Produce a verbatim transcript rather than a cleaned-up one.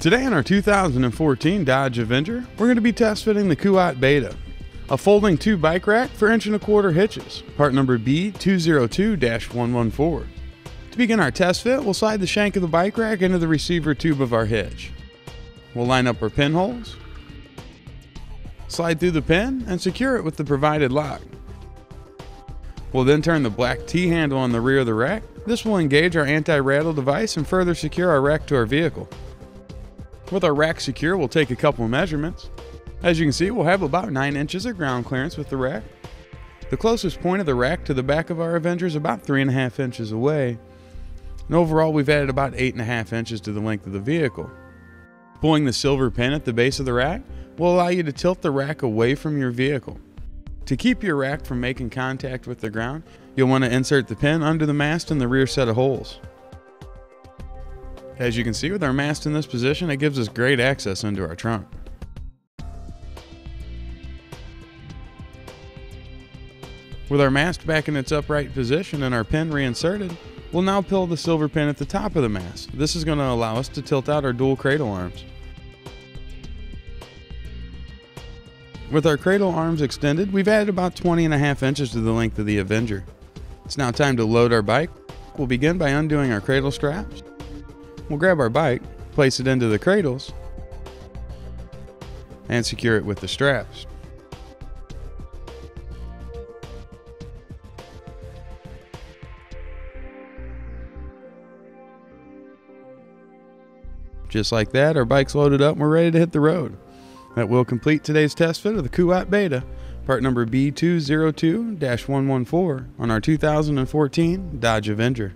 Today in our two thousand fourteen Dodge Avenger, we're going to be test fitting the Kuat Beta, a folding two bike rack for inch and a quarter hitches, part number B two oh two dash one one four. To begin our test fit, we'll slide the shank of the bike rack into the receiver tube of our hitch. We'll line up our pinholes, slide through the pin, and secure it with the provided lock. We'll then turn the black T-handle on the rear of the rack. This will engage our anti-rattle device and further secure our rack to our vehicle. With our rack secure, we'll take a couple of measurements. As you can see, we'll have about nine inches of ground clearance with the rack. The closest point of the rack to the back of our Avenger is about three and a half inches away, and overall we've added about eight and a half inches to the length of the vehicle. Pulling the silver pin at the base of the rack will allow you to tilt the rack away from your vehicle. To keep your rack from making contact with the ground, you'll want to insert the pin under the mast in the rear set of holes. As you can see, with our mast in this position, it gives us great access into our trunk. With our mast back in its upright position and our pin reinserted, we'll now pull the silver pin at the top of the mast. This is going to allow us to tilt out our dual cradle arms. With our cradle arms extended, we've added about twenty and a half inches to the length of the Avenger. It's now time to load our bike. We'll begin by undoing our cradle straps. We'll grab our bike, place it into the cradles, and secure it with the straps. Just like that, our bike's loaded up and we're ready to hit the road. That will complete today's test fit of the Kuat Beta, part number B two oh two dash one one four on our two thousand fourteen Dodge Avenger.